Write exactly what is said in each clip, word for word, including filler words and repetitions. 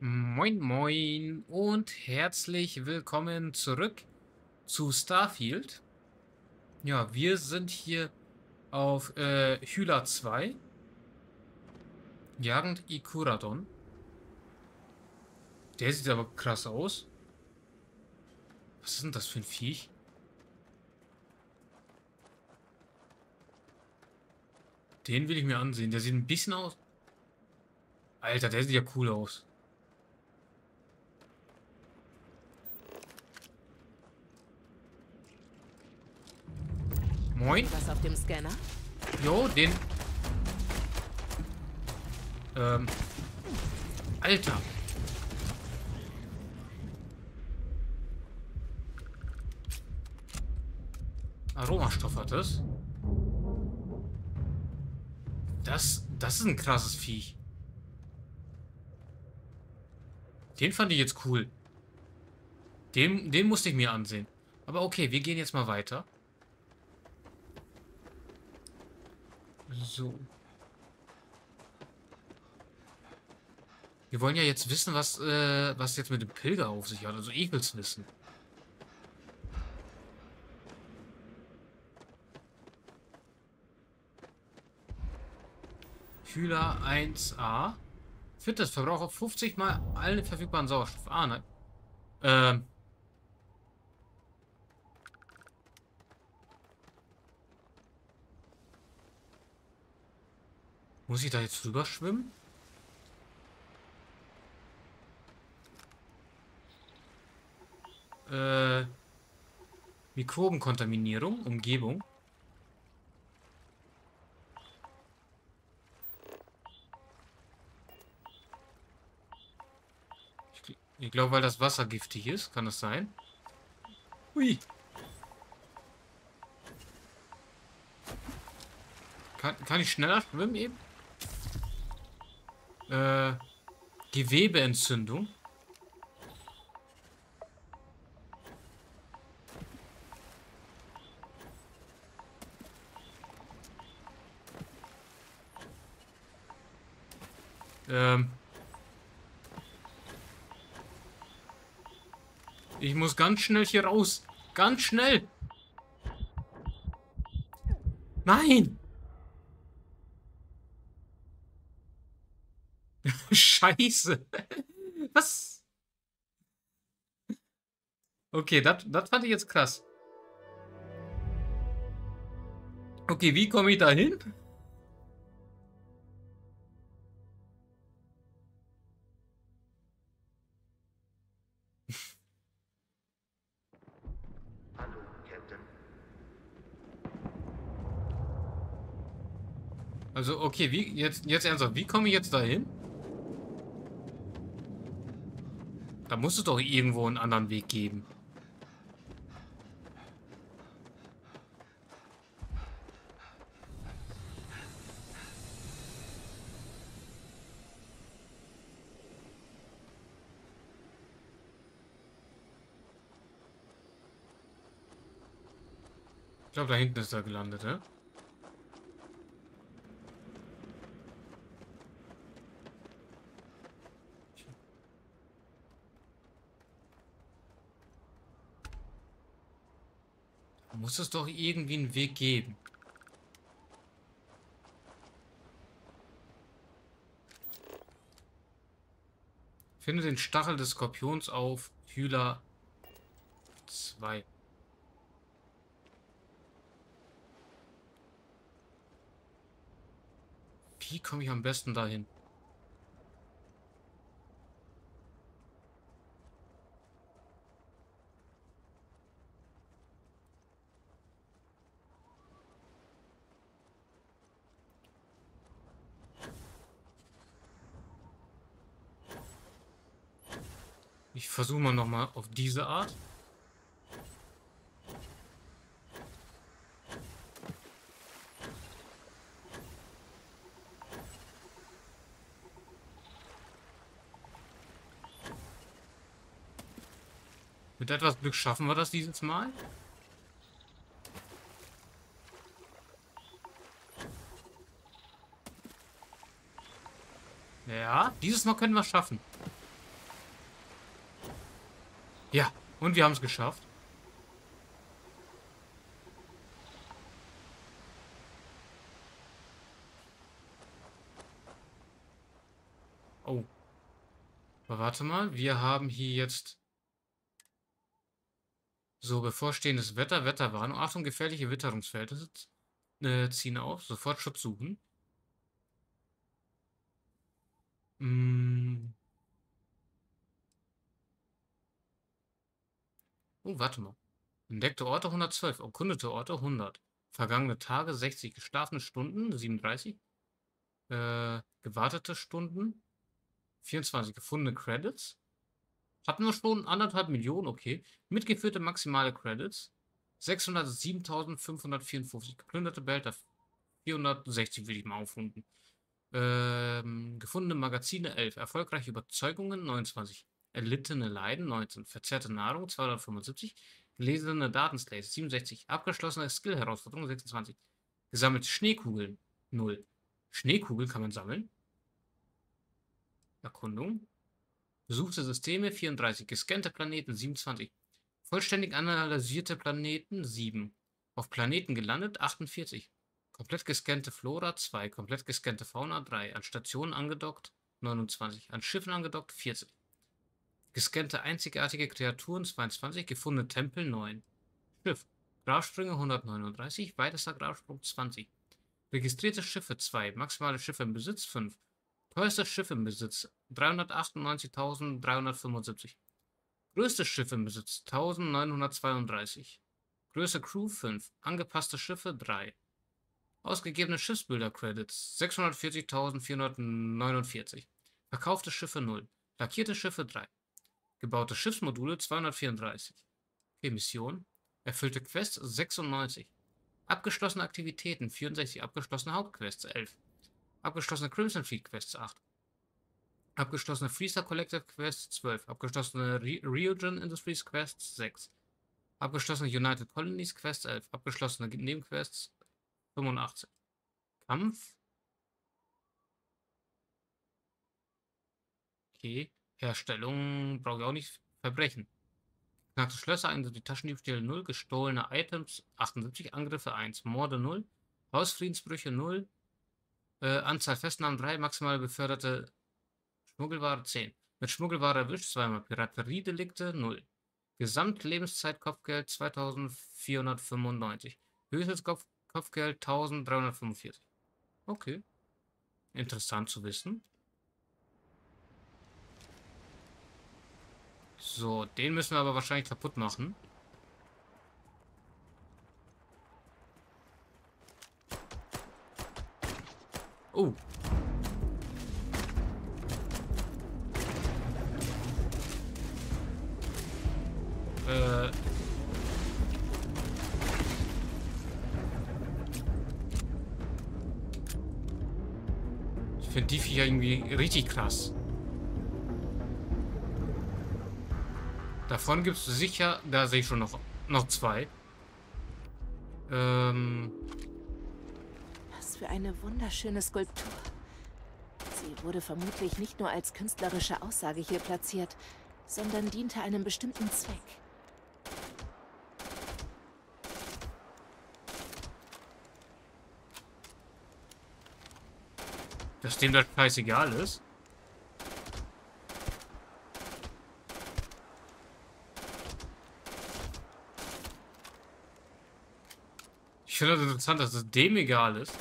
Moin moin und herzlich willkommen zurück zu Starfield. Ja, wir sind hier auf äh, Hüla zwei. Jagend Ikuraton. Der sieht aber krass aus. Was ist denn das für ein Viech? Den will ich mir ansehen. Der sieht ein bisschen aus. Alter, der sieht ja cool aus. Moin. Was auf dem Scanner? Jo, den. Ähm. Alter. Aromastoff hat das. Das. Das ist ein krasses Viech. Den fand ich jetzt cool. Den, den musste ich mir ansehen. Aber okay, wir gehen jetzt mal weiter. So. Wir wollen ja jetzt wissen, was, äh, was jetzt mit dem Pilger auf sich hat. Also ich will's wissen. Hüla eins a. Fitness, Verbrauch auf fünfzig mal allen verfügbaren Sauerstoff. Ah, nein. Ähm. Muss ich da jetzt drüber schwimmen? Äh, Mikrobenkontaminierung, Umgebung. Ich, ich glaube, weil das Wasser giftig ist, kann das sein? Hui. Kann, kann ich schneller schwimmen eben? Äh, Gewebeentzündung. Ähm. Ich muss ganz schnell hier raus. Ganz schnell. Nein. Scheiße. Was? Okay, das fand ich jetzt krass. Okay, wie komme ich da hin? Hallo, Captain. Also, okay, wie jetzt, jetzt ernsthaft, wie komme ich jetzt da hin? Da muss es doch irgendwo einen anderen Weg geben. Ich glaube, da hinten ist er gelandet, ne? Muss es doch irgendwie einen Weg geben. Finde den Stachel des Skorpions auf Hüla zwei. Wie komme ich am besten dahin? Ich versuche mal nochmal auf diese Art. Mit etwas Glück schaffen wir das dieses Mal. Ja, dieses Mal können wir es schaffen. Ja, und wir haben es geschafft. Oh. Aber warte mal, wir haben hier jetzt so bevorstehendes Wetter, Wetterwarnung. Achtung, gefährliche Witterungsverhältnisse äh, ziehen auf. Sofort Schutz suchen. Mm. Oh, warte mal. Entdeckte Orte hundertzwölf, erkundete Orte hundert. Vergangene Tage sechzig, geschlafene Stunden siebenunddreißig. Äh, gewartete Stunden vierundzwanzig, gefundene Credits. Hatten wir schon anderthalb Millionen, okay. Mitgeführte maximale Credits sechshundertsiebentausendfünfhundertvierundfünfzig. Geplünderte Behälter vierhundertsechzig, will ich mal aufrunden. Ähm, gefundene Magazine elf, erfolgreiche Überzeugungen neunundzwanzig, erlittene Leiden neunzehn, verzerrte Nahrung zweihundertfünfundsiebzig, gelesene Datenslays siebenundsechzig, abgeschlossene Skill-Herausforderung sechsundzwanzig, gesammelte Schneekugeln null. Schneekugeln kann man sammeln. Erkundung. Besuchte Systeme vierunddreißig, gescannte Planeten siebenundzwanzig, vollständig analysierte Planeten sieben, auf Planeten gelandet achtundvierzig, komplett gescannte Flora zwei, komplett gescannte Fauna drei, an Stationen angedockt neunundzwanzig, an Schiffen angedockt vierzig, gescannte einzigartige Kreaturen zweiundzwanzig, gefundene Tempel neun, Schiff, Grabsprünge hundertneununddreißig, weitester Grabsprung zwanzig, registrierte Schiffe zwei, maximale Schiffe im Besitz fünf, teuerstes Schiff im Besitz dreihundertachtundneunzigtausenddreihundertfünfundsiebzig. Größtes Schiff im Besitz eintausendneunhundertzweiunddreißig. Größe Crew fünf. Angepasste Schiffe drei. Ausgegebene Schiffsbilder-Credits sechshundertvierzigtausendvierhundertneunundvierzig. Verkaufte Schiffe null. Lackierte Schiffe drei. Gebaute Schiffsmodule zweihundertvierunddreißig. Emission. Erfüllte Quests sechsundneunzig. Abgeschlossene Aktivitäten vierundsechzig. Abgeschlossene Hauptquests elf. Abgeschlossene Crimson Fleet Quests acht. Abgeschlossene Freestar Collective Quests zwölf. Abgeschlossene Ryogen Industries Quests sechs. Abgeschlossene United Colonies Quests elf. Abgeschlossene Nebenquests fünfundachtzig. Kampf. Okay. Herstellung brauche ich auch nicht. Verbrechen. Geknackte Schlösser eins, die Taschendiebstähle null. Gestohlene Items achtundsiebzig. Angriffe eins. Morde null. Hausfriedensbrüche null. Äh, Anzahl Festnahmen drei, maximal beförderte Schmuggelware zehn. Mit Schmuggelware erwischt zweimal, Pirateriedelikte null. Gesamtlebenszeitkopfgeld zweitausendvierhundertfünfundneunzig. Höchstes Kopf Kopfgeld eintausenddreihundertfünfundvierzig. Okay. Interessant zu wissen. So, den müssen wir aber wahrscheinlich kaputt machen. Oh. Äh. Ich finde die Viecher irgendwie richtig krass. Davon gibt es sicher, da sehe ich schon noch, noch zwei. Ähm. Für eine wunderschöne Skulptur. Sie wurde vermutlich nicht nur als künstlerische Aussage hier platziert, sondern diente einem bestimmten Zweck. Dass dem das scheißegal ist. Ich finde das interessant, dass es dem egal ist.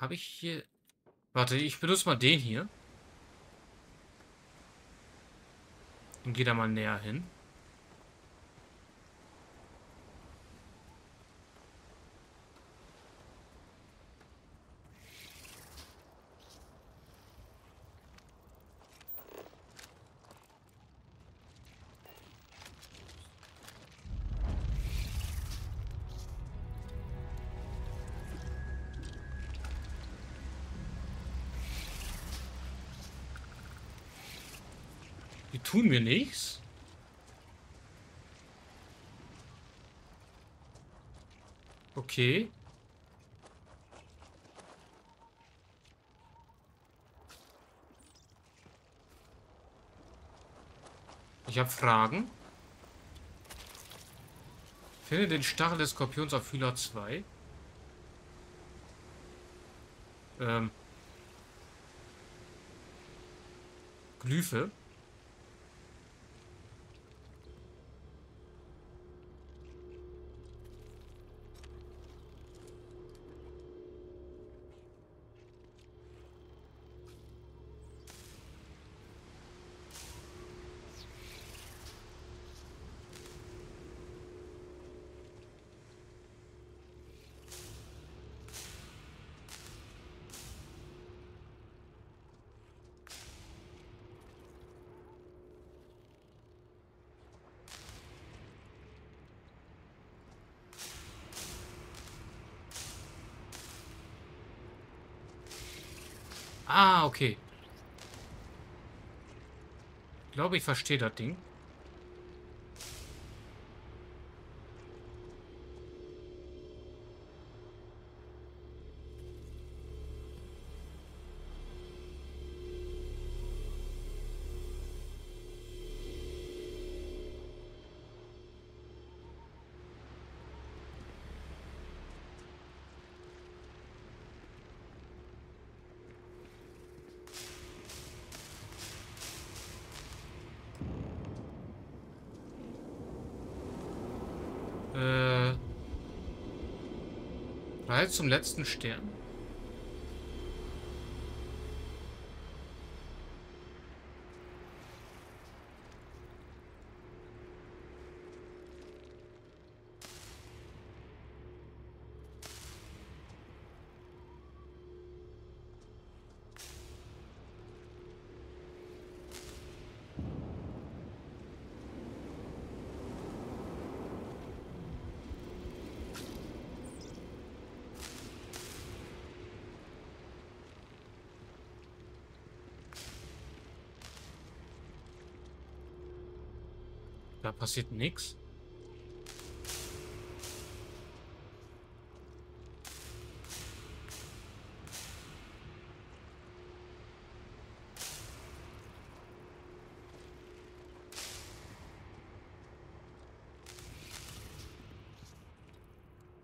Habe ich hier... Warte, ich benutze mal den hier. Und gehe da mal näher hin. Tun wir nichts. Okay. Ich habe Fragen. Finde den Stachel des Skorpions auf Hüla zwei. Ähm. Glyphe. Ah, okay. Ich glaube, ich verstehe das Ding. Zum letzten Stern. Da passiert nichts.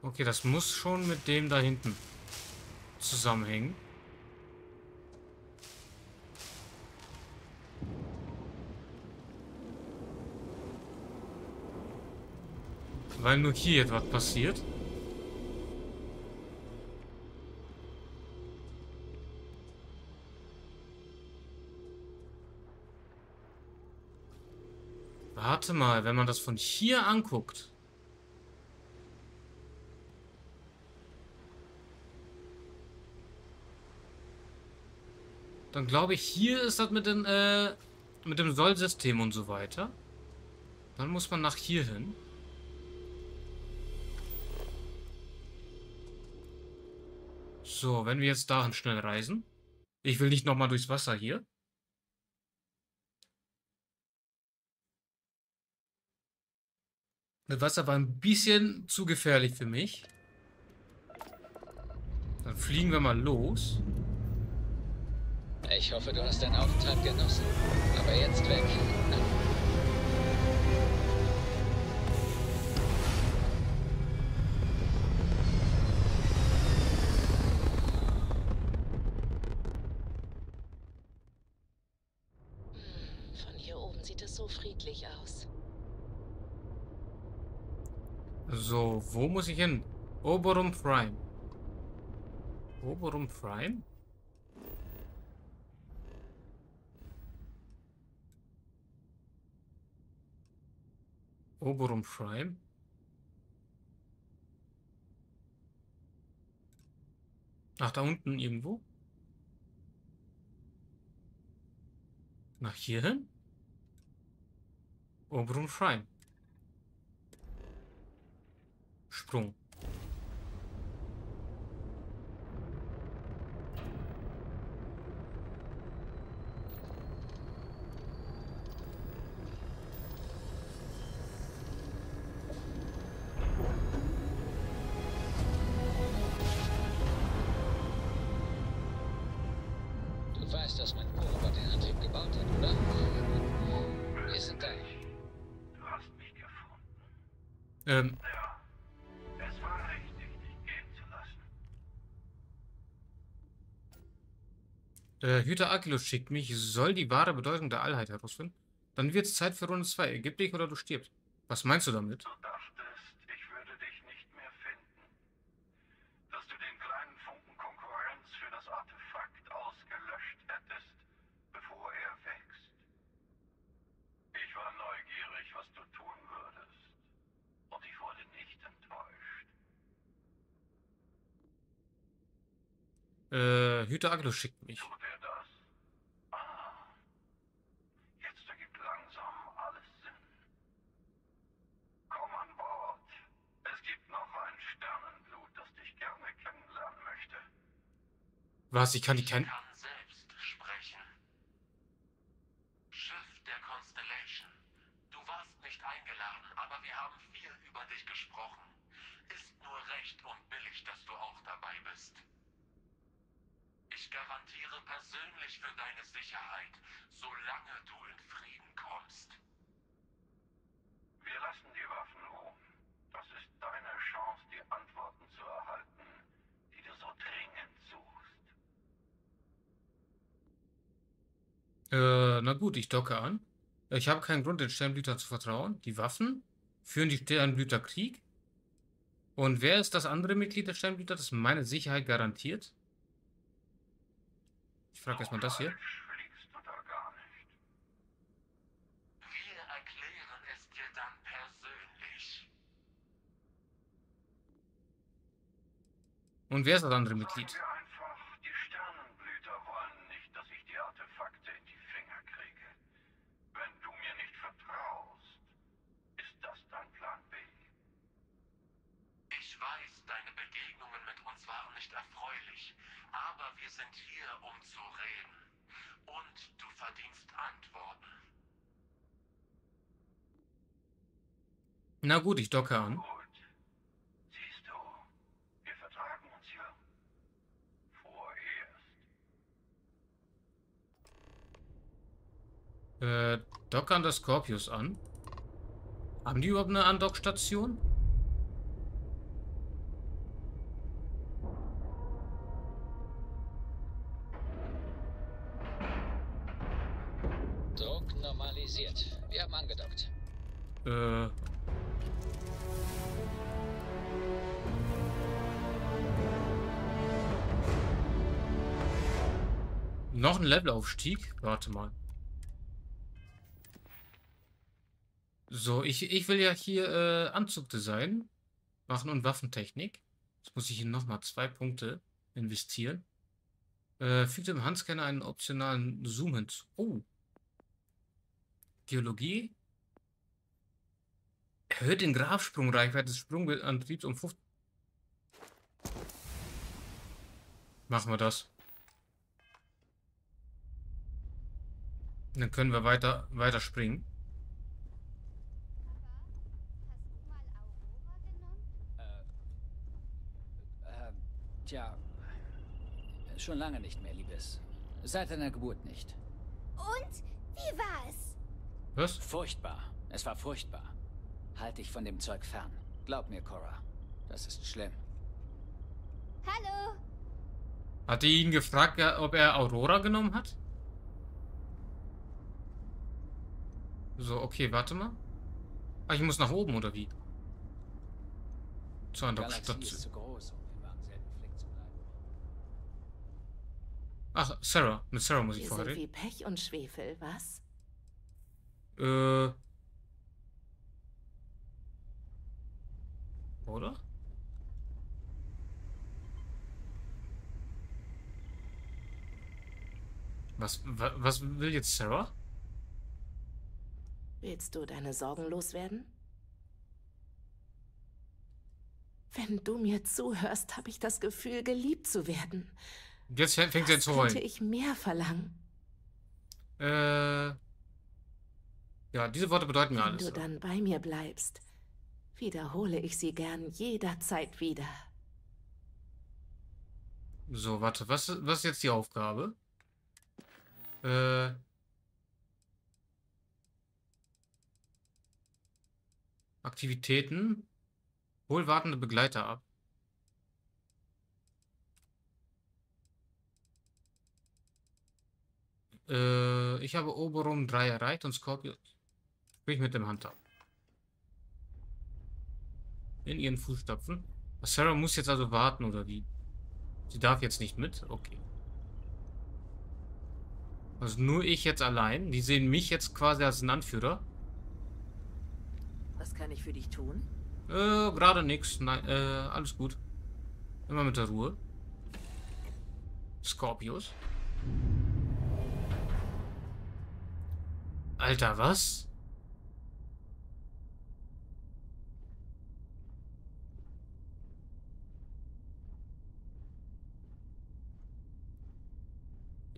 Okay, das muss schon mit dem da hinten zusammenhängen. Weil nur hier etwas passiert. Warte mal, wenn man das von hier anguckt. Dann glaube ich, hier ist das mit dem, äh, mit dem Sollsystem und so weiter. Dann muss man nach hier hin. So, wenn wir jetzt dahin schnell reisen. Ich will nicht nochmal durchs Wasser hier. Das Wasser war ein bisschen zu gefährlich für mich. Dann fliegen wir mal los. Ich hoffe, du hast deinen Aufenthalt genossen. Aber jetzt weg. So, wo muss ich hin? Oberum Prime. Oberum Prime? Oberum Prime? Ach, da unten irgendwo? Nach hier hin? Oberum Prime. Sprung. Du weißt, dass mein Ober den Antrieb gebaut hat, oder? Wir sind da. Ähm. Ja, es war richtig, dich gehen zu lassen. Äh, Hüter Aglos schickt mich, soll die wahre Bedeutung der Allheit herausfinden. Dann wird es Zeit für Runde zwei. Ergib dich oder du stirbst. Was meinst du damit? Du dachtest, ich würde dich nicht mehr finden. Dass du den kleinen Funken Konkurrenz für das Artefakt ausgelöscht hättest, bevor er wächst. Ich war neugierig, was du tun würdest. Und ich wurde nicht enttäuscht. Äh, Hüter Aglos schickt mich. Was? Ich kann die kennen? Ich kann selbst sprechen. Schiff der Constellation. Du warst nicht eingeladen, aber wir haben viel über dich gesprochen. Ist nur recht und billig, dass du auch dabei bist. Ich garantiere persönlich für deine Sicherheit, solange du in Frieden kommst. Wir lassen die Waffen ruhen. Das ist deine Chance, die Antworten zu erhalten, die du so dringend suchst. Äh, na gut, ich docke an. Ich habe keinen Grund, den Sternblütern zu vertrauen. Die Waffen führen die Sternblüter Krieg. Und wer ist das andere Mitglied der Sternblüter, das meine Sicherheit garantiert? Ich frage erstmal das hier. Wir erklären es dir dann persönlich. Und wer ist das andere Mitglied? Wir sind hier, um zu reden. Und du verdienst Antworten. Na gut, ich docke an. Gut. Siehst du, wir vertragen uns ja vorerst. Äh, dock an das Scorpius an. Haben die überhaupt eine Andockstation? Wir haben angedockt. Äh. Noch ein Levelaufstieg? Warte mal. So, ich, ich will ja hier äh, Anzugdesign machen und Waffentechnik. Jetzt muss ich hier nochmal zwei Punkte investieren. Äh, fügt dem Handscanner einen optionalen Zoom hinzu. Oh. Geologie. Erhöht den Grafsprung Reichweite des Sprungantriebs um fünfzig. Machen wir das. Dann können wir weiter, weiter springen. Papa, hast du mal Aurora genommen? Äh, äh, tja, schon lange nicht mehr, Liebes. Seit deiner Geburt nicht. Und? Wie war es? Was? Furchtbar. Es war furchtbar. Halt dich von dem Zeug fern. Glaub mir, Cora. Das ist schlimm. Hallo. Hat die ihn gefragt, ob er Aurora genommen hat? So, okay, warte mal. Ah, ich muss nach oben, oder wie? Zur Andockstation. Die Galaxie ist zu groß, um im selben Fleck zu bleiben. Ach, Sarah. Mit Sarah muss ich vorher reden. Wie Pech und Schwefel, was? Äh. Oder? Was, wa, was will jetzt Sarah? Willst du deine Sorgen loswerden? Wenn du mir zuhörst, habe ich das Gefühl, geliebt zu werden. Jetzt fängt sie an zu heulen. Könnte ich mehr verlangen? Äh. Ja, diese Worte bedeuten mir alles. Wenn du dann bei mir bleibst, wiederhole ich sie gern jederzeit wieder. So, warte, was, was ist jetzt die Aufgabe? Äh. Aktivitäten. wohlwartende Begleiter ab. Äh, ich habe Oberum drei erreicht und Scorpius sprich mit dem Hunter. In ihren Fußstapfen. Sarah muss jetzt also warten, oder wie? Sie darf jetzt nicht mit? Okay. Also nur ich jetzt allein. Die sehen mich jetzt quasi als einen Anführer. Was kann ich für dich tun? Äh, gerade nichts. Nein, äh, alles gut. Immer mit der Ruhe. Scorpius. Alter, was?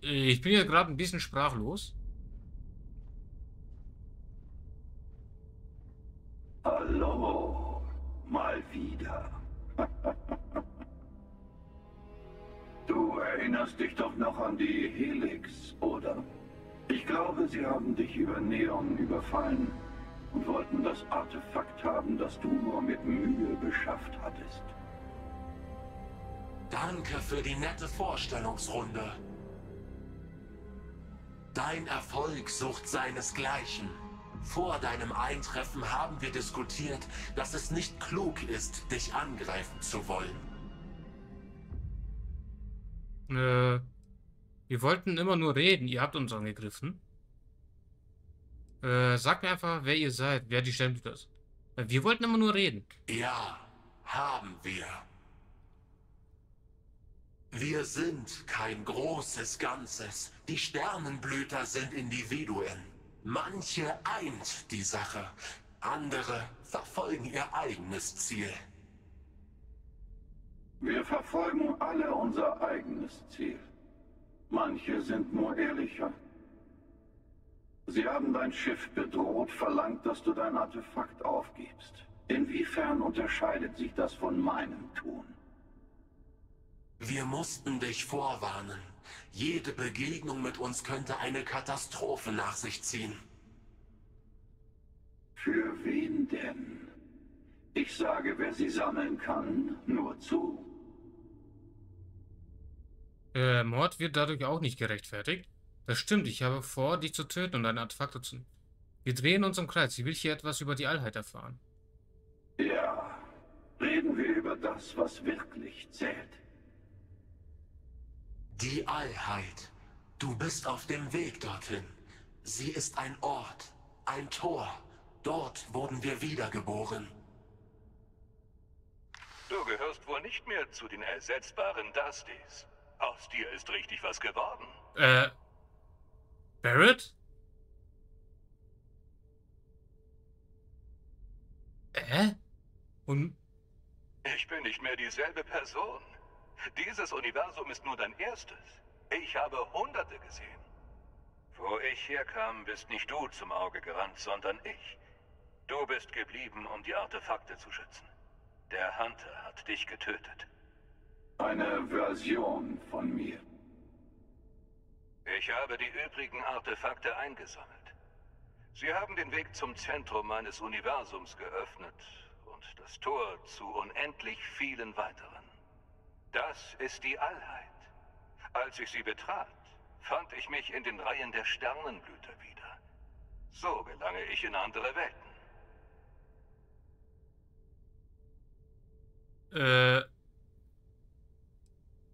Ich bin ja gerade ein bisschen sprachlos. Hallo, mal wieder. Du erinnerst dich doch noch an die Helix, oder? Ich glaube, sie haben dich über Neon überfallen und wollten das Artefakt haben, das du nur mit Mühe beschafft hattest. Danke für die nette Vorstellungsrunde. Dein Erfolg sucht seinesgleichen. Vor deinem Eintreffen haben wir diskutiert, dass es nicht klug ist, dich angreifen zu wollen. Äh, wir wollten immer nur reden. Ihr habt uns angegriffen. Äh, sagt mir einfach, wer ihr seid, wer die Stempel ist. Wir wollten immer nur reden. Ja, haben wir. Wir sind kein großes Ganzes. Die Sternenblüter sind Individuen. Manche eint die Sache, andere verfolgen ihr eigenes Ziel. Wir verfolgen alle unser eigenes Ziel. Manche sind nur ehrlicher. Sie haben dein Schiff bedroht, verlangt, dass du dein Artefakt aufgibst. Inwiefern unterscheidet sich das von meinem Tun? Wir mussten dich vorwarnen. Jede Begegnung mit uns könnte eine Katastrophe nach sich ziehen. Für wen denn? Ich sage, wer sie sammeln kann, nur zu. Äh, Mord wird dadurch auch nicht gerechtfertigt. Das stimmt, ich habe vor, dich zu töten und deine Artefakte zu... Wir drehen uns im Kreis. Ich will hier etwas über die Allheit erfahren. Ja, reden wir über das, was wirklich zählt. Die Allheit. Du bist auf dem Weg dorthin. Sie ist ein Ort, ein Tor. Dort wurden wir wiedergeboren. Du gehörst wohl nicht mehr zu den ersetzbaren Dusties. Aus dir ist richtig was geworden. Äh. Barrett? Äh? Und? Ich bin nicht mehr dieselbe Person. Dieses Universum ist nur dein erstes. Ich habe Hunderte gesehen. Wo ich herkam, bist nicht du zum Auge gerannt, sondern ich. Du bist geblieben, um die Artefakte zu schützen. Der Hunter hat dich getötet. Eine Version von mir. Ich habe die übrigen Artefakte eingesammelt. Sie haben den Weg zum Zentrum meines Universums geöffnet und das Tor zu unendlich vielen weiteren. Das ist die Allheit. Als ich sie betrat, fand ich mich in den Reihen der Sternenblüter wieder. So gelange ich in andere Welten. Äh.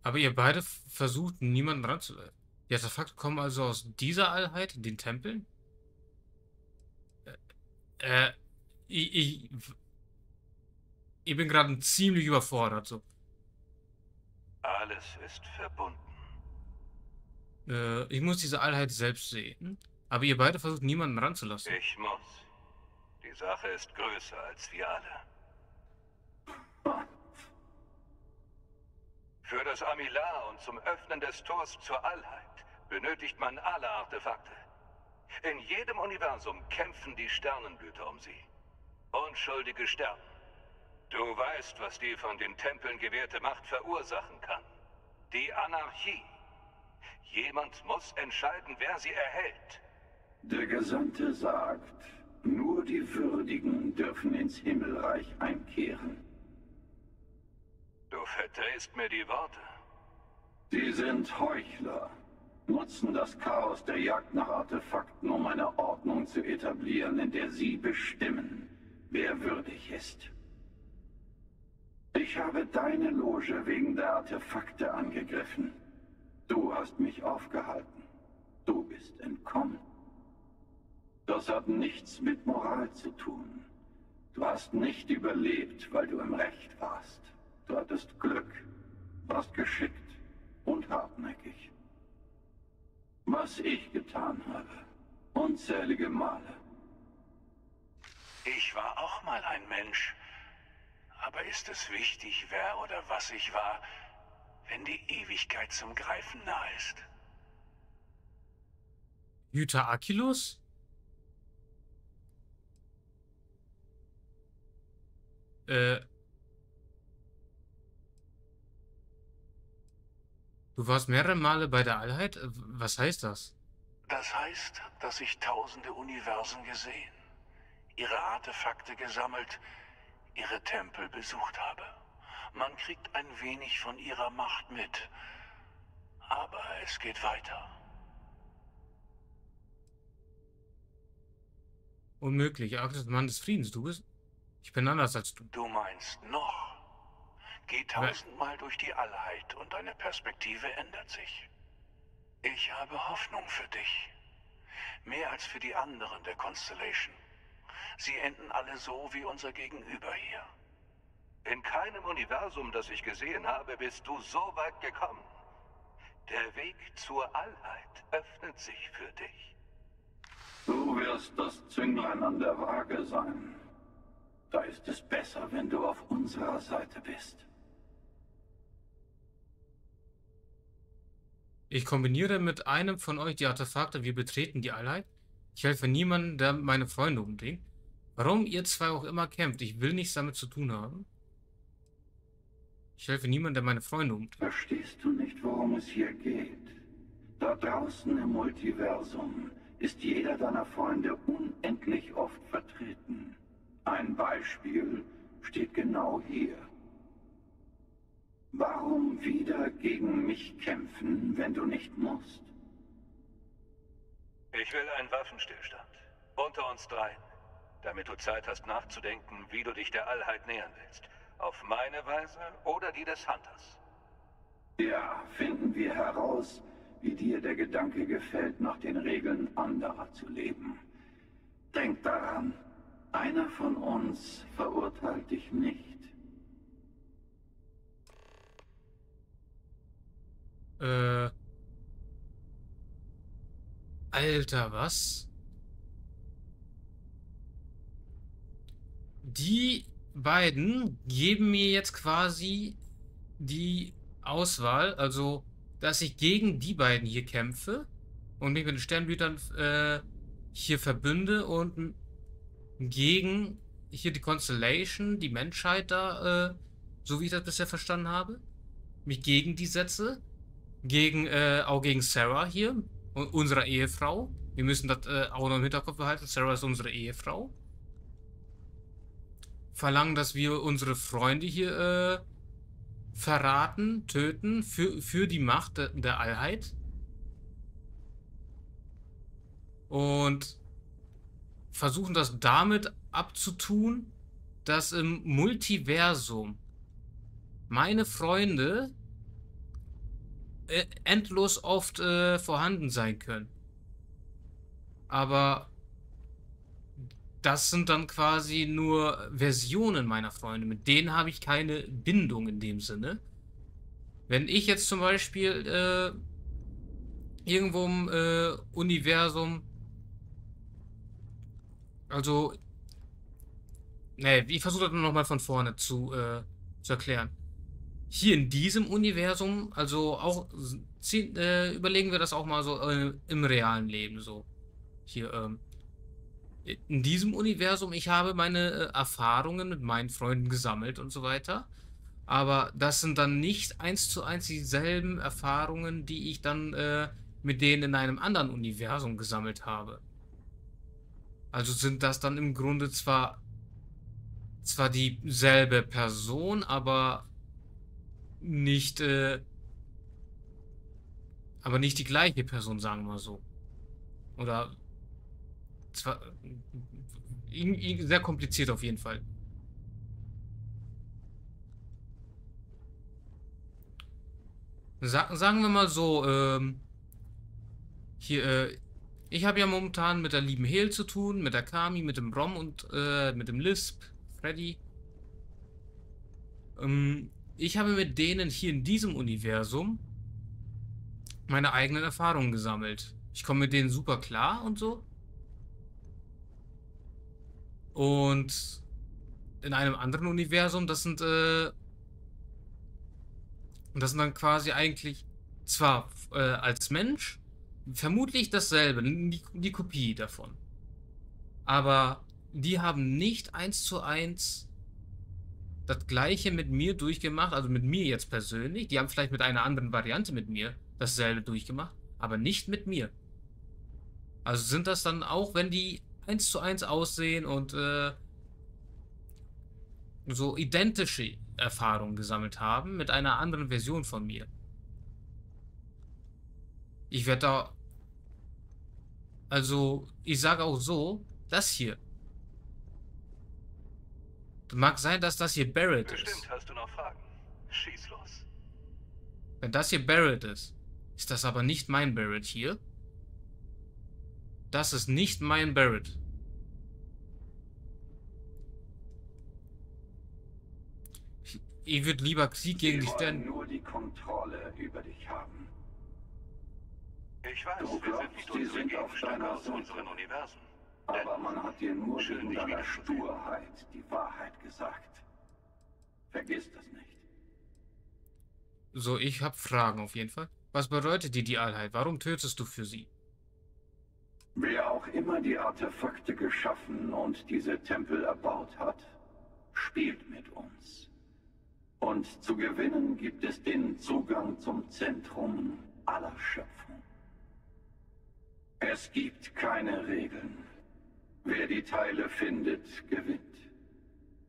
Aber ihr beide versucht, niemanden ranzuleiten. Die Artefakte kommen also aus dieser Allheit, den Tempeln? Äh. äh ich, ich. Ich bin gerade ziemlich überfordert, so. Alles ist verbunden. Äh, ich muss diese Allheit selbst sehen. Aber ihr beide versucht, niemanden ranzulassen. Ich muss. Die Sache ist größer als wir alle. Für das Armillar und zum Öffnen des Tors zur Allheit benötigt man alle Artefakte. In jedem Universum kämpfen die Sternenblüter um sie. Unschuldige sterben. Du weißt, was die von den Tempeln gewährte Macht verursachen kann. Die Anarchie. Jemand muss entscheiden, wer sie erhält. Der Gesandte sagt, nur die Würdigen dürfen ins Himmelreich einkehren. verdrehst mir die Worte. Sie sind Heuchler. Nutzen das Chaos der Jagd nach Artefakten, um eine Ordnung zu etablieren, in der sie bestimmen, wer würdig ist. Ich habe deine Loge wegen der Artefakte angegriffen. Du hast mich aufgehalten. Du bist entkommen. Das hat nichts mit Moral zu tun. Du hast nicht überlebt, weil du im Recht warst. Du hattest Glück, warst geschickt und hartnäckig. Was ich getan habe, unzählige Male. Ich war auch mal ein Mensch. Aber ist es wichtig, wer oder was ich war, wenn die Ewigkeit zum Greifen nahe ist? Yuta Achilles? Äh. Du warst mehrere Male bei der Allheit? Was heißt das? Das heißt, dass ich tausende Universen gesehen, ihre Artefakte gesammelt, ihre Tempel besucht habe. Man kriegt ein wenig von ihrer Macht mit. Aber es geht weiter. Unmöglich. Aglos, Mann des Friedens, du bist... Ich bin anders als du. Du meinst noch. Geh tausendmal durch die Allheit und deine Perspektive ändert sich. Ich habe Hoffnung für dich. Mehr als für die anderen der Constellation. Sie enden alle so wie unser Gegenüber hier. In keinem Universum, das ich gesehen habe, bist du so weit gekommen. Der Weg zur Allheit öffnet sich für dich. Du wirst das Zünglein an der Waage sein. Da ist es besser, wenn du auf unserer Seite bist. Ich kombiniere mit einem von euch die Artefakte, wir betreten die Allheit. Ich helfe niemandem, der meine Freunde umbringt. Warum ihr zwei auch immer kämpft, ich will nichts damit zu tun haben. Ich helfe niemandem, der meine Freunde umbringt. Verstehst du nicht, worum es hier geht? Da draußen im Multiversum ist jeder deiner Freunde unendlich oft vertreten. Ein Beispiel steht genau hier. Warum wieder gegen mich kämpfen, wenn du nicht musst? Ich will einen Waffenstillstand. Unter uns dreien. Damit du Zeit hast nachzudenken, wie du dich der Allheit nähern willst. Auf meine Weise oder die des Hunters. Ja, finden wir heraus, wie dir der Gedanke gefällt, nach den Regeln anderer zu leben. Denk daran, einer von uns verurteilt dich nicht. Äh... Alter, was? Die beiden geben mir jetzt quasi die Auswahl, also dass ich gegen die beiden hier kämpfe und mich mit den Sternblütern äh, hier verbünde und gegen hier die Constellation, die Menschheit da, äh, so wie ich das bisher verstanden habe, mich gegen die setze, gegen, äh, auch gegen Sarah hier. Und unserer Ehefrau. Wir müssen das äh, auch noch im Hinterkopf behalten. Sarah ist unsere Ehefrau. Verlangen, dass wir unsere Freunde hier äh, verraten, töten für, für die Macht der, der Allheit. Und versuchen das damit abzutun, dass im Multiversum meine Freunde endlos oft äh, vorhanden sein können. Aber das sind dann quasi nur Versionen meiner Freunde. Mit denen habe ich keine Bindung in dem Sinne. Wenn ich jetzt zum Beispiel äh, irgendwo im äh, Universum, also ne, ich versuche das nochmal von vorne zu, äh, zu erklären. Hier in diesem Universum, also auch äh, überlegen wir das auch mal so äh, im realen Leben so. Hier ähm, in diesem Universum, ich habe meine äh, Erfahrungen mit meinen Freunden gesammelt und so weiter, aber das sind dann nicht eins zu eins dieselben Erfahrungen, die ich dann äh, mit denen in einem anderen Universum gesammelt habe. Also sind das dann im Grunde zwar zwar dieselbe Person, aber nicht, äh, aber nicht die gleiche Person, sagen wir mal so. Oder zwar sehr kompliziert auf jeden Fall. Sa sagen wir mal so, ähm, hier, äh, ich habe ja momentan mit der lieben Hel zu tun, mit der Kami, mit dem Brom und äh, mit dem Lisp, Freddy. Ähm, ich habe mit denen hier in diesem Universum meine eigenen Erfahrungen gesammelt. Ich komme mit denen super klar und so. Und in einem anderen Universum, das sind, äh, das sind dann quasi eigentlich zwar äh, als Mensch vermutlich dasselbe, die, die Kopie davon. Aber die haben nicht eins zu eins das Gleiche mit mir durchgemacht, also mit mir jetzt persönlich. Die haben vielleicht mit einer anderen Variante mit mir dasselbe durchgemacht, aber nicht mit mir. Also sind das dann auch, wenn die eins zu eins aussehen und äh, so identische Erfahrungen gesammelt haben mit einer anderen Version von mir. Ich werde da, also ich sage auch so, das hier. Mag sein, dass das hier Barrett ist. Bestimmt hast du noch Fragen. Schieß los. Wenn das hier Barrett ist, ist das aber nicht mein Barrett hier. Das ist nicht mein Barrett. Ich, ich würde lieber Krieg gegen dich denn. Nur die Kontrolle über dich haben. Ich weiß, du wir sind nicht unsere Gegenstände aus unseren Universen. Aber man hat dir nur schön wegen deiner Sturheit die Wahrheit gesagt. Vergiss das nicht. So, ich habe Fragen auf jeden Fall. Was bedeutet dir die Allheit? Warum tötest du für sie? Wer auch immer die Artefakte geschaffen und diese Tempel erbaut hat, spielt mit uns. Und zu gewinnen gibt es den Zugang zum Zentrum aller Schöpfung. Es gibt keine Regeln. Wer die Teile findet, gewinnt.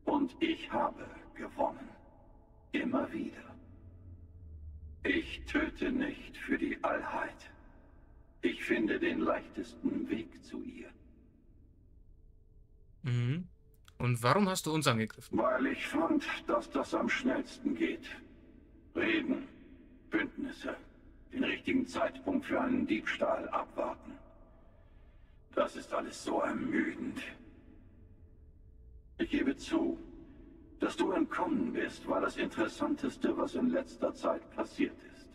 Und ich habe gewonnen. Immer wieder. Ich töte nicht für die Allheit. Ich finde den leichtesten Weg zu ihr. Mhm. Und warum hast du uns angegriffen? Weil ich fand, dass das am schnellsten geht. Reden, Bündnisse, den richtigen Zeitpunkt für einen Diebstahl abwarten. Das ist alles so ermüdend. Ich gebe zu, dass du entkommen bist, war das Interessanteste, was in letzter Zeit passiert ist.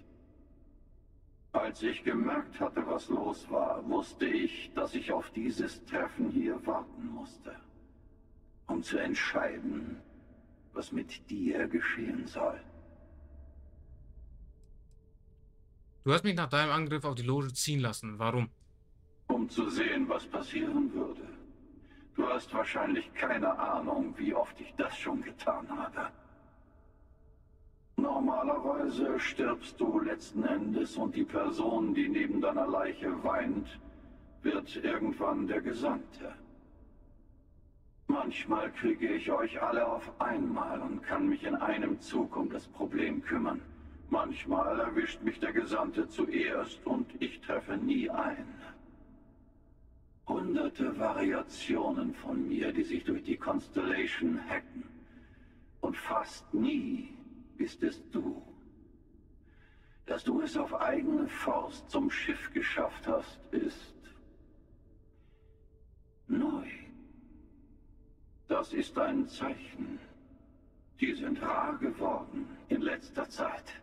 Als ich gemerkt hatte, was los war, wusste ich, dass ich auf dieses Treffen hier warten musste, um zu entscheiden, was mit dir geschehen soll. Du hast mich nach deinem Angriff auf die Loge ziehen lassen. Warum? Um zu sehen, was passieren würde. Du hast wahrscheinlich keine Ahnung, wie oft ich das schon getan habe. Normalerweise stirbst du letzten Endes und die Person, die neben deiner Leiche weint, wird irgendwann der Gesandte. Manchmal kriege ich euch alle auf einmal und kann mich in einem Zug um das Problem kümmern. Manchmal erwischt mich der Gesandte zuerst und ich treffe nie ein. Hunderte Variationen von mir, die sich durch die Constellation hacken. Und fast nie bist es du. Dass du es auf eigene Faust zum Schiff geschafft hast, ist neu. Das ist ein Zeichen. Die sind rar geworden in letzter Zeit.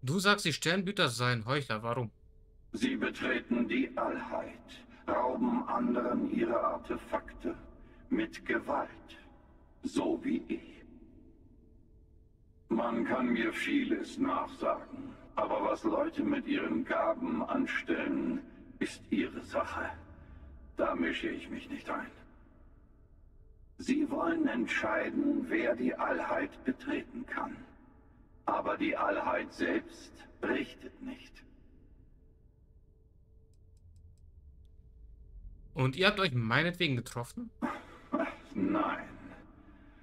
Du sagst, die Sternbüter seien Heuchler. Warum? Sie betreten die Allheit, rauben anderen ihre Artefakte mit Gewalt, so wie ich. Man kann mir vieles nachsagen, aber was Leute mit ihren Gaben anstellen, ist ihre Sache. Da mische ich mich nicht ein. Sie wollen entscheiden, wer die Allheit betreten kann. Aber die Allheit selbst richtet nicht. Und ihr habt euch meinetwegen getroffen? Nein.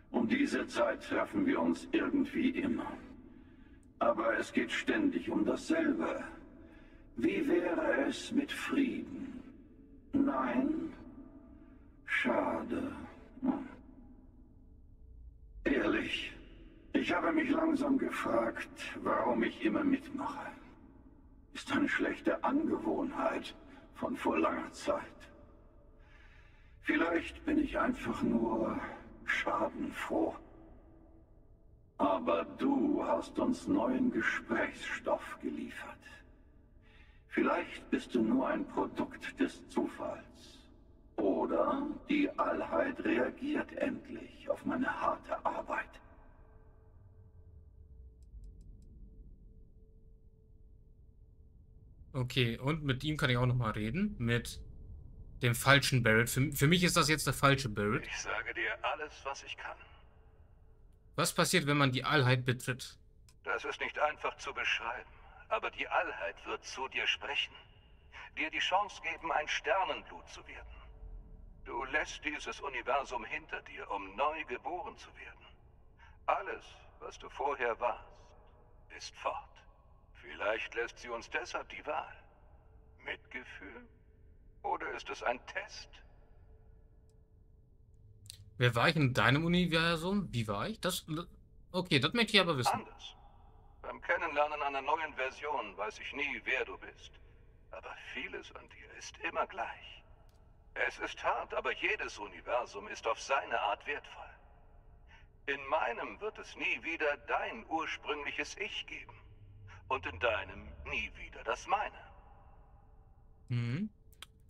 Um Um diese Zeit treffen wir uns irgendwie immer. Aber es geht ständig um dasselbe. Wie wäre es mit Frieden? Nein? Schade. Hm. Ehrlich, ich habe mich langsam gefragt, warum ich immer mitmache. Ist eine schlechte Angewohnheit von vor langer Zeit. Vielleicht bin ich einfach nur schadenfroh. Aber du hast uns neuen Gesprächsstoff geliefert. Vielleicht bist du nur ein Produkt des Zufalls. Oder die Allheit reagiert endlich auf meine harte Arbeit. Okay, und mit ihm kann ich auch nochmal reden. Mit dem falschen Barrett. Für, für mich ist das jetzt der falsche Barrett. Ich sage dir alles, was ich kann. Was passiert, wenn man die Allheit betritt? Das ist nicht einfach zu beschreiben. Aber die Allheit wird zu dir sprechen. Dir die Chance geben, ein Sternenblut zu werden. Du lässt dieses Universum hinter dir, um neu geboren zu werden. Alles, was du vorher warst, ist fort. Vielleicht lässt sie uns deshalb die Wahl. Mitgefühl? Oder ist es ein Test? Wer war ich in deinem Universum? Wie war ich? Das. Okay, das möchte ich aber wissen. Anders. Beim Kennenlernen einer neuen Version weiß ich nie, wer du bist. Aber vieles an dir ist immer gleich. Es ist hart, aber jedes Universum ist auf seine Art wertvoll. In meinem wird es nie wieder dein ursprüngliches Ich geben. Und in deinem nie wieder das meine. Mhm.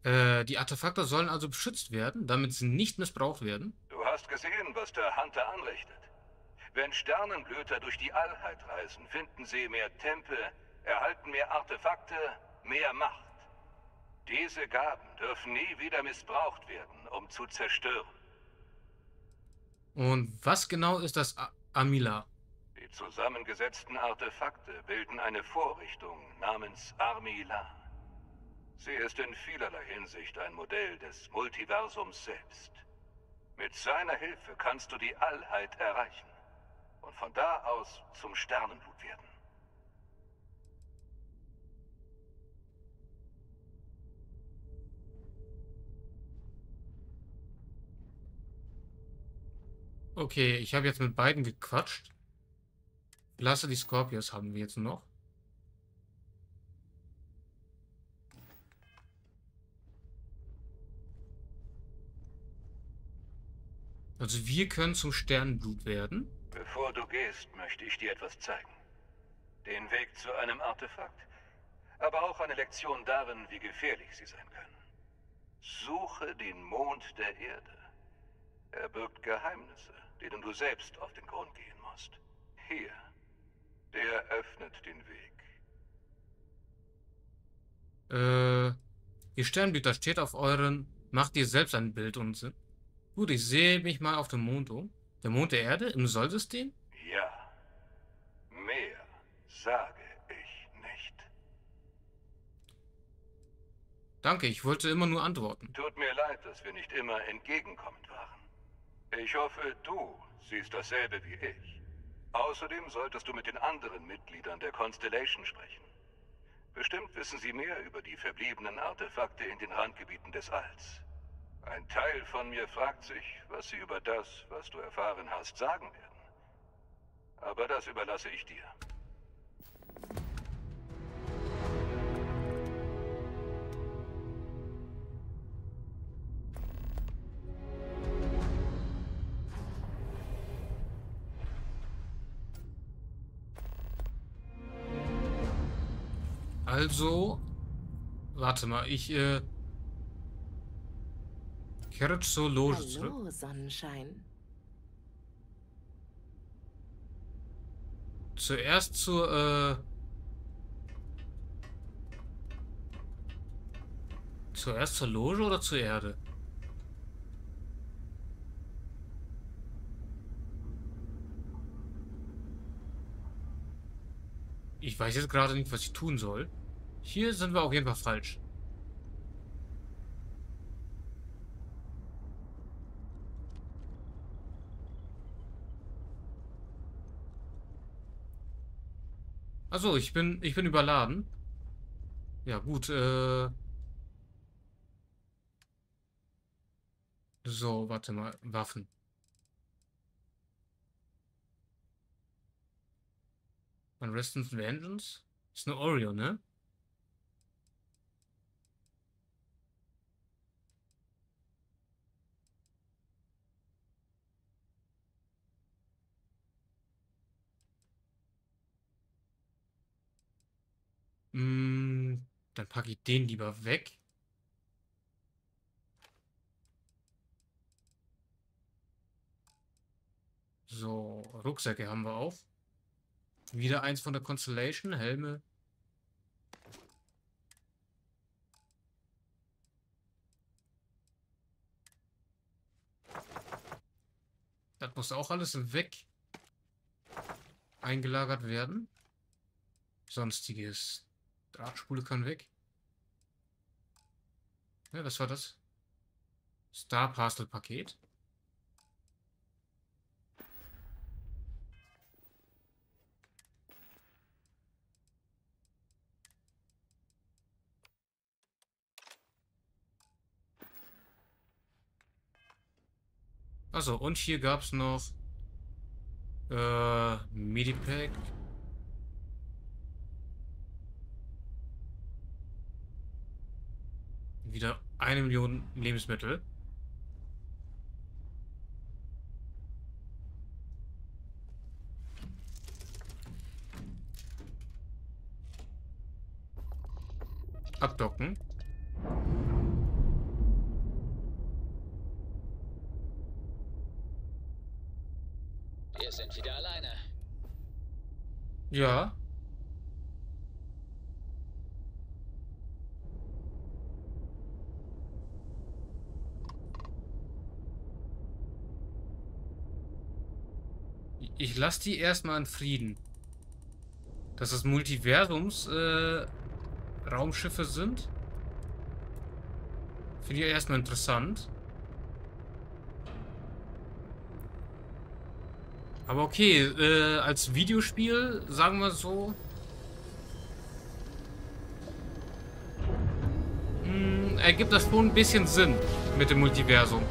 Äh, die Artefakte sollen also beschützt werden, damit sie nicht missbraucht werden. Du hast gesehen, was der Hunter anrichtet. Wenn Sternenblüter durch die Allheit reisen, finden sie mehr Tempel, erhalten mehr Artefakte, mehr Macht. Diese Gaben dürfen nie wieder missbraucht werden, um zu zerstören. Und was genau ist das Armillar? Die zusammengesetzten Artefakte bilden eine Vorrichtung namens Armillar. Sie ist in vielerlei Hinsicht ein Modell des Multiversums selbst. Mit seiner Hilfe kannst du die Allheit erreichen und von da aus zum Sternenblut werden. Okay, ich habe jetzt mit beiden gequatscht. Lasse die Scorpius haben wir jetzt noch. Also wir können zum Sternenblut werden. Bevor du gehst, möchte ich dir etwas zeigen. Den Weg zu einem Artefakt, aber auch eine Lektion darin, wie gefährlich sie sein können. Suche den Mond der Erde. Er birgt Geheimnisse, denen du selbst auf den Grund gehen musst. Hier, der öffnet den Weg. Äh, ihr Sternenblüter steht auf euren... Macht ihr selbst ein Bild und Sinn. Gut, ich sehe mich mal auf den Mond um. Der Mond der Erde im Sollsystem? Ja. Mehr sage ich nicht. Danke, ich wollte immer nur antworten. Tut mir leid, dass wir nicht immer entgegenkommend waren. Ich hoffe, du siehst dasselbe wie ich. Außerdem solltest du mit den anderen Mitgliedern der Constellation sprechen. Bestimmt wissen sie mehr über die verbliebenen Artefakte in den Randgebieten des Alls. Ein Teil von mir fragt sich, was sie über das, was du erfahren hast, sagen werden. Aber das überlasse ich dir. Also, warte mal, ich, äh... Kehrt zur Loge zurück. Hallo, Sonnenschein. Zuerst zur, äh... Zuerst zur Loge oder zur Erde? Ich weiß jetzt gerade nicht, was ich tun soll. Hier sind wir auf jeden Fall falsch. Achso, ich bin, ich bin überladen. Ja, gut. Äh so, warte mal. Waffen. Unrestant Vengeance? Ist eine Oreo, ne? Dann packe ich den lieber weg. So, Rucksäcke haben wir auf. Wieder eins von der Constellation, Helme. Das muss auch alles weg eingelagert werden. Sonstiges. Drahtspule kann weg. Ja, was war das? Star Parcel Paket. Also, und hier gab es noch äh, Medipack. Wieder eine Million Lebensmittel. Abdocken. Wir sind wieder alleine. Ja. Ich lasse die erstmal in Frieden. Dass das Multiversums äh, Raumschiffe sind. Finde ich erstmal interessant. Aber okay, äh, als Videospiel, sagen wir so. Mh, ergibt das schon ein bisschen Sinn mit dem Multiversum.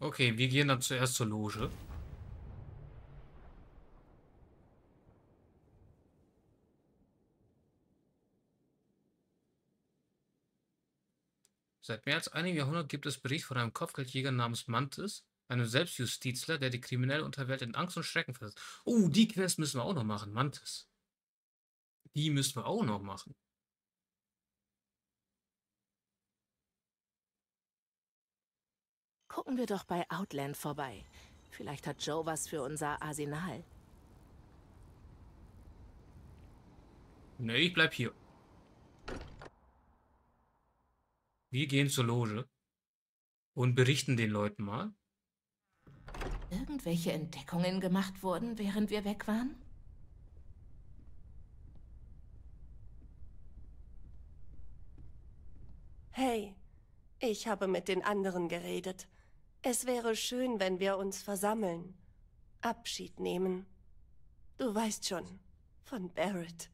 Okay, wir gehen dann zuerst zur Loge. Seit mehr als einem Jahrhundert gibt es Bericht von einem Kopfgeldjäger namens Mantis, einem Selbstjustizler, der die kriminelle Unterwelt in Angst und Schrecken versetzt. Oh, die Quest müssen wir auch noch machen, Mantis. Die müssen wir auch noch machen. Gucken wir doch bei Outland vorbei. Vielleicht hat Joe was für unser Arsenal. Ne, ich bleib hier. Wir gehen zur Loge und berichten den Leuten mal. Irgendwelche Entdeckungen gemacht wurden, während wir weg waren? Hey, ich habe mit den anderen geredet. Es wäre schön, wenn wir uns versammeln. Abschied nehmen. Du weißt schon, von Barrett.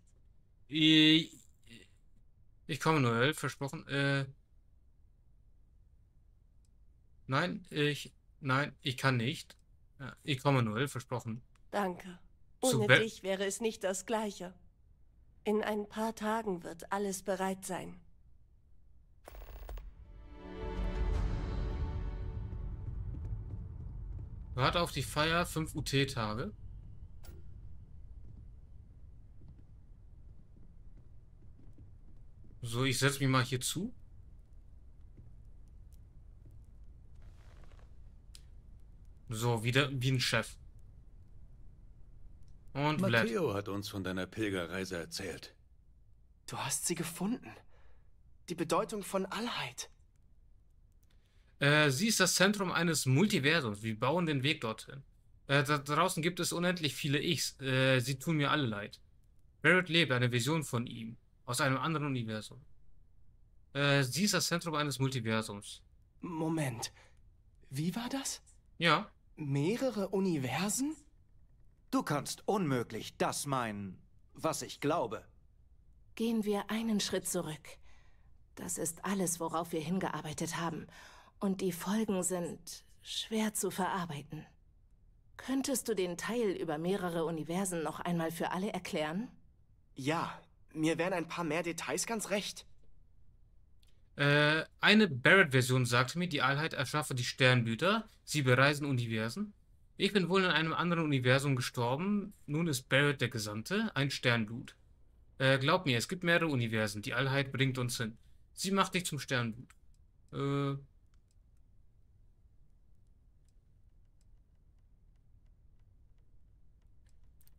Ich, ich komme nur, versprochen. Äh, nein, ich... Nein, ich kann nicht. Ich komme nur, versprochen. Danke. Ohne dich wäre es nicht das Gleiche. In ein paar Tagen wird alles bereit sein. Warte auf die Feier, fünf U T Tage. So, ich setze mich mal hier zu. So, wieder wie ein Chef. Und Matteo hat uns von deiner Pilgerreise erzählt. Du hast sie gefunden. Die Bedeutung von Allheit. Äh, sie ist das Zentrum eines Multiversums. Wir bauen den Weg dorthin. Äh, da draußen gibt es unendlich viele Ichs. Äh, sie tun mir alle leid. Barrett lebt eine Vision von ihm. Aus einem anderen Universum. Äh, sie ist das Zentrum eines Multiversums. Moment. Wie war das? Ja. Mehrere Universen? Du kannst unmöglich das meinen, was ich glaube. Gehen wir einen Schritt zurück. Das ist alles, worauf wir hingearbeitet haben. Und die Folgen sind schwer zu verarbeiten. Könntest du den Teil über mehrere Universen noch einmal für alle erklären? Ja, mir wären ein paar mehr Details ganz recht. Äh, eine Barrett-Version sagte mir, die Allheit erschaffe die Sternblüter, sie bereisen Universen. Ich bin wohl in einem anderen Universum gestorben. Nun ist Barrett der Gesandte, ein Sternblut. Äh, glaub mir, es gibt mehrere Universen. Die Allheit bringt uns hin. Sie macht dich zum Sternblut. Äh.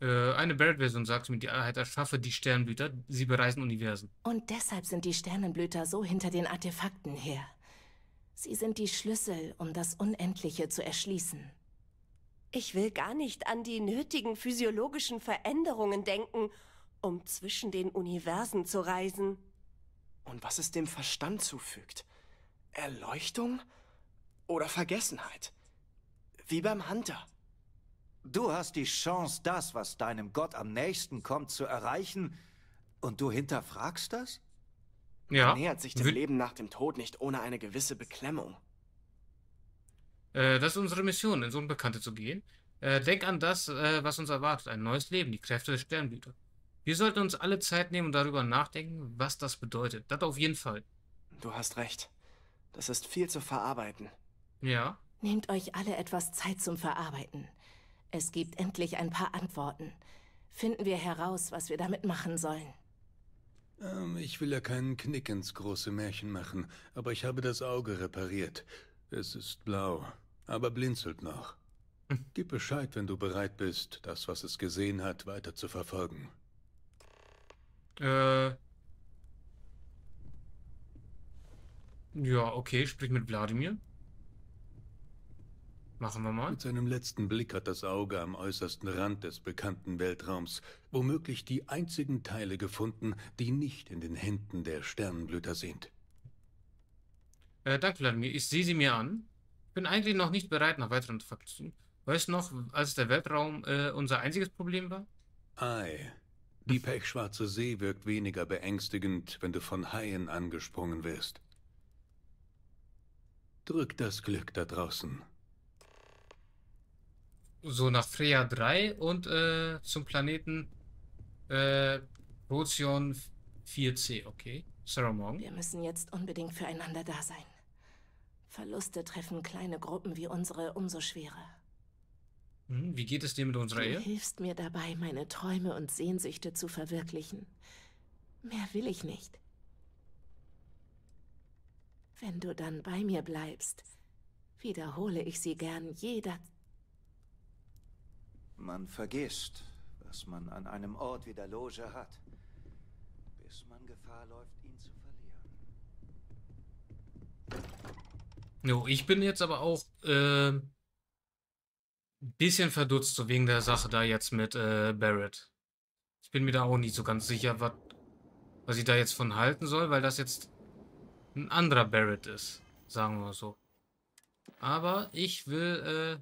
Äh, eine Barrett-Version sagt mir, die Allheit erschaffe die Sternblüter, sie bereisen Universen. Und deshalb sind die Sternenblüter so hinter den Artefakten her. Sie sind die Schlüssel, um das Unendliche zu erschließen. Ich will gar nicht an die nötigen physiologischen Veränderungen denken, um zwischen den Universen zu reisen. Und was es dem Verstand zufügt? Erleuchtung oder Vergessenheit? Wie beim Hunter. Du hast die Chance, das, was deinem Gott am nächsten kommt, zu erreichen, und du hinterfragst das? Ja. Nähert sich dem Leben nach dem Tod nicht ohne eine gewisse Beklemmung. Äh, das ist unsere Mission, ins Unbekannte zu gehen. Äh, denk an das, äh, was uns erwartet. Ein neues Leben, die Kräfte der Sternblüter. Wir sollten uns alle Zeit nehmen und darüber nachdenken, was das bedeutet. Das auf jeden Fall. Du hast recht. Das ist viel zu verarbeiten. Ja. Nehmt euch alle etwas Zeit zum Verarbeiten. Es gibt endlich ein paar Antworten. Finden wir heraus, was wir damit machen sollen. Ähm, ich will ja keinen Knick ins große Märchen machen, aber ich habe das Auge repariert. Es ist blau, aber blinzelt noch. Gib Bescheid, wenn du bereit bist, das, was es gesehen hat, weiter zu verfolgen. Äh. Ja, okay, sprich mit Wladimir. Machen wir mal. Mit seinem letzten Blick hat das Auge am äußersten Rand des bekannten Weltraums womöglich die einzigen Teile gefunden, die nicht in den Händen der Sternenblüter sind. Äh, danke, Wladimir. Ich sehe sie mir an. Bin eigentlich noch nicht bereit, nach weiteren Fakten. Weißt du noch, als der Weltraum äh, unser einziges Problem war? Ei. Die pechschwarze See wirkt weniger beängstigend, wenn du von Haien angesprungen wirst. Drück das Glück da draußen. So, nach Freya drei und äh, zum Planeten äh, Procyon vier C, okay. Sarah Morgan. Wir müssen jetzt unbedingt füreinander da sein. Verluste treffen kleine Gruppen wie unsere umso schwerer. Wie geht es dir mit unserer Ehe? Du hilfst mir dabei, meine Träume und Sehnsüchte zu verwirklichen. Mehr will ich nicht. Wenn du dann bei mir bleibst, wiederhole ich sie gern jeder... Man vergisst, was man an einem Ort wie der Loge hat, bis man Gefahr läuft, ihn zu verlieren. Jo, ich bin jetzt aber auch... Äh bisschen verdutzt, so wegen der Sache da jetzt mit äh, Barrett. Ich bin mir da auch nicht so ganz sicher, wat, was ich da jetzt von halten soll, weil das jetzt ein anderer Barrett ist, sagen wir so. Aber ich will, äh,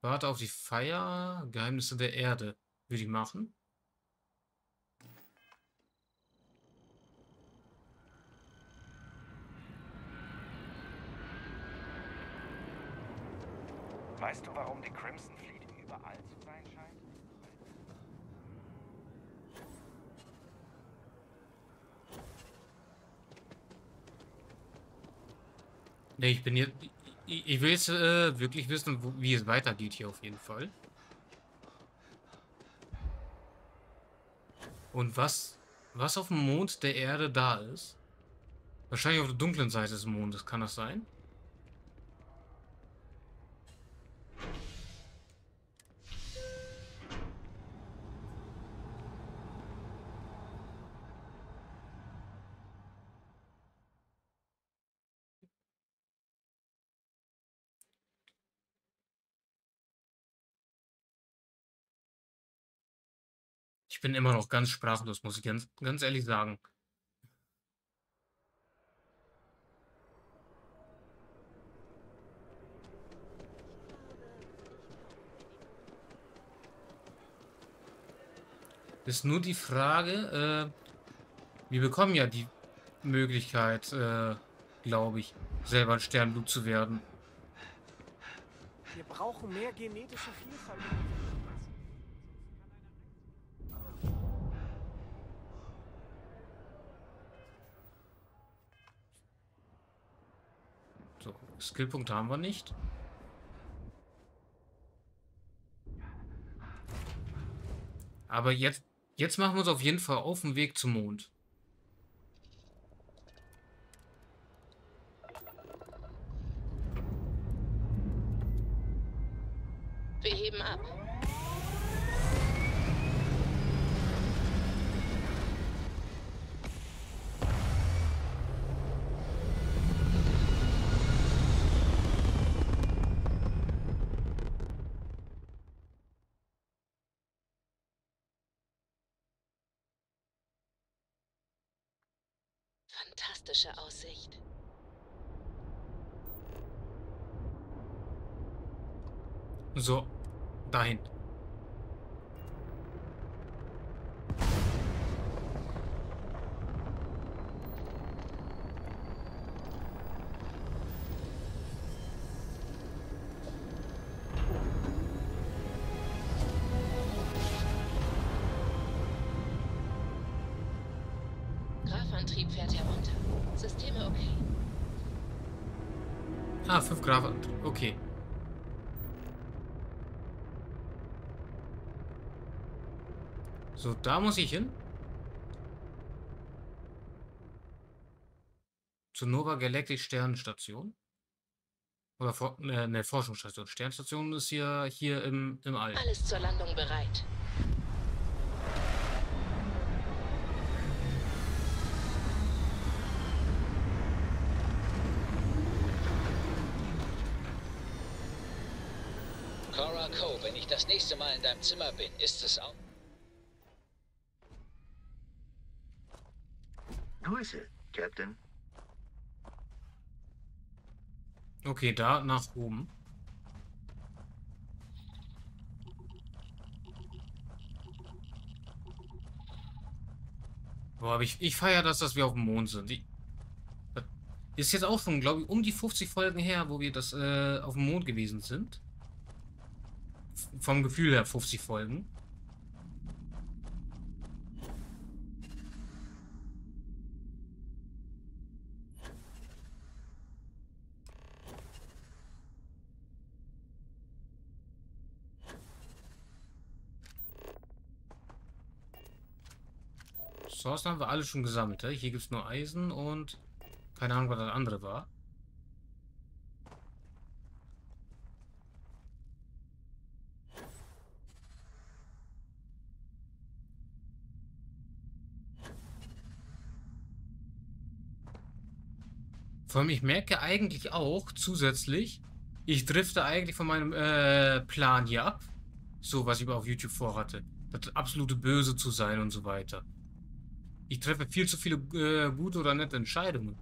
warte auf die Feier, Geheimnisse der Erde, will ich machen. Weißt du, warum die Crimson Fleet überall zu sein scheint? Ne, ich bin jetzt... Ich, ich will jetzt äh, wirklich wissen, wo, wie es weitergeht hier auf jeden Fall. Und was... Was auf dem Mond der Erde da ist? Wahrscheinlich auf der dunklen Seite des Mondes, kann das sein? Ich bin immer noch ganz sprachlos, muss ich ganz, ganz ehrlich sagen. Ist nur die Frage, äh, wir bekommen ja die Möglichkeit, äh, glaube ich, selber ein Sternblut zu werden. Wir brauchen mehr genetische Vielfalt. So, Skillpunkte haben wir nicht. Aber jetzt, jetzt machen wir uns auf jeden Fall auf den Weg zum Mond. Wir heben ab. Fantastische Aussicht. So, dahin. Grafantrieb fährt herunter. Systeme okay. Ah, fünf Grafantrieb. Okay. So, da muss ich hin. Zur Nova Galactic Sternenstation. Oder For äh, ne, Forschungsstation. Sternstation ist ja hier im, im All. Alles zur Landung bereit. Cora Cove, wenn ich das nächste Mal in deinem Zimmer bin, ist es auch... Grüße, Captain. Okay, da nach oben. Boah, aber ich, ich feiere das, dass wir auf dem Mond sind. Ich, das ist jetzt auch schon, glaube ich, um die fünfzig Folgen her, wo wir das äh, auf dem Mond gewesen sind. F- vom Gefühl her fünfzig Folgen. Ressourcen haben wir alle schon gesammelt. Hier gibt es nur Eisen und keine Ahnung, was das andere war. Vor allem, ich merke eigentlich auch zusätzlich, ich drifte eigentlich von meinem äh, Plan hier ab. So, was ich auf YouTube vorhatte. Das absolute Böse zu sein und so weiter. Ich treffe viel zu viele äh, gute oder nette Entscheidungen.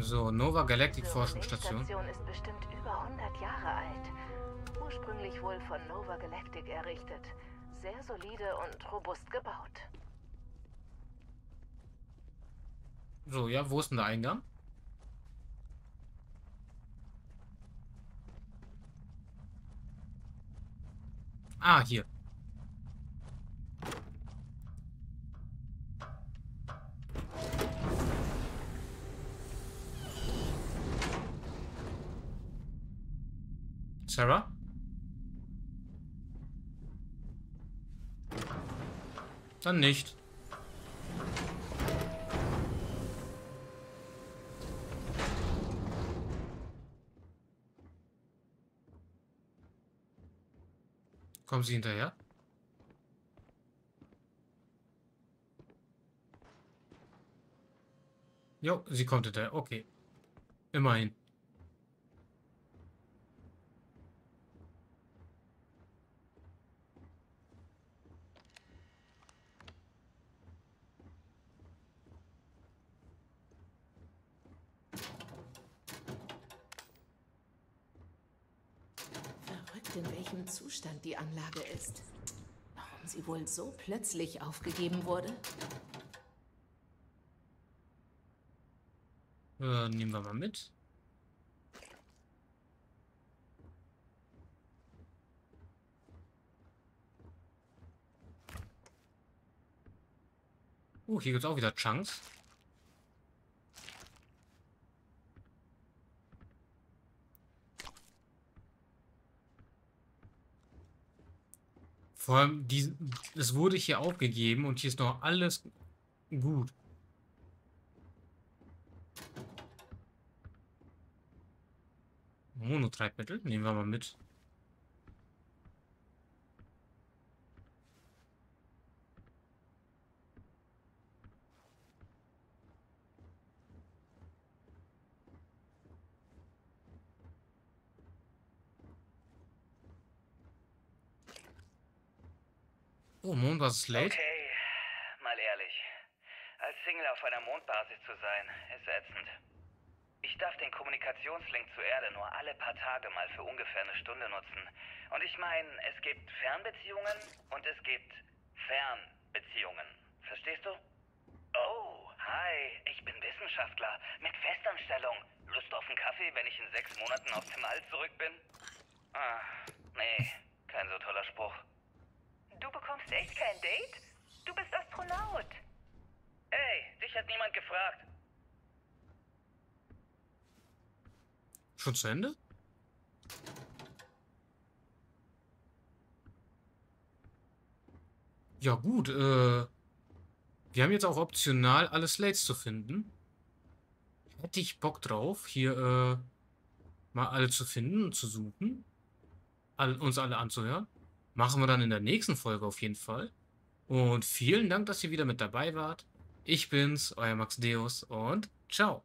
So, Nova Galactic Forschungsstation. Die Station ist bestimmt über hundert Jahre alt. Ursprünglich wohl von Nova Galactic errichtet. Sehr solide und robust gebaut. So, ja, wo ist denn der Eingang? Ah, hier. Sarah? Dann nicht. Kommen Sie hinterher? Jo, sie kommt hinterher. Okay. Immerhin. Verrückt, in welchem Zustand die Anlage ist. Warum sie wohl so plötzlich aufgegeben wurde? Äh, nehmen wir mal mit. Uh, hier gibt es auch wieder Chunks. Vor allem, die, es wurde hier aufgegeben und hier ist noch alles gut. Monotreibmittel nehmen wir mal mit. Oh, Mondbasis ist late. Okay, mal ehrlich. Als Single auf einer Mondbasis zu sein, ist ätzend. Ich darf den Kommunikationslink zur Erde nur alle paar Tage mal für ungefähr eine Stunde nutzen. Und ich meine, es gibt Fernbeziehungen und es gibt Fernbeziehungen. Verstehst du? Oh, hi, ich bin Wissenschaftler mit Festanstellung. Lust auf einen Kaffee, wenn ich in sechs Monaten aus dem All zurück bin? Ah, nee, kein so toller Spruch. Du bekommst echt kein Date? Du bist Astronaut. Hey, dich hat niemand gefragt. Schon zu Ende? Ja gut, äh, wir haben jetzt auch optional alle Slates zu finden. Hätte ich Bock drauf, hier äh, mal alle zu finden und zu suchen. All, uns alle anzuhören. Machen wir dann in der nächsten Folge auf jeden Fall. Und vielen Dank, dass ihr wieder mit dabei wart. Ich bin's, euer Max Deus und ciao.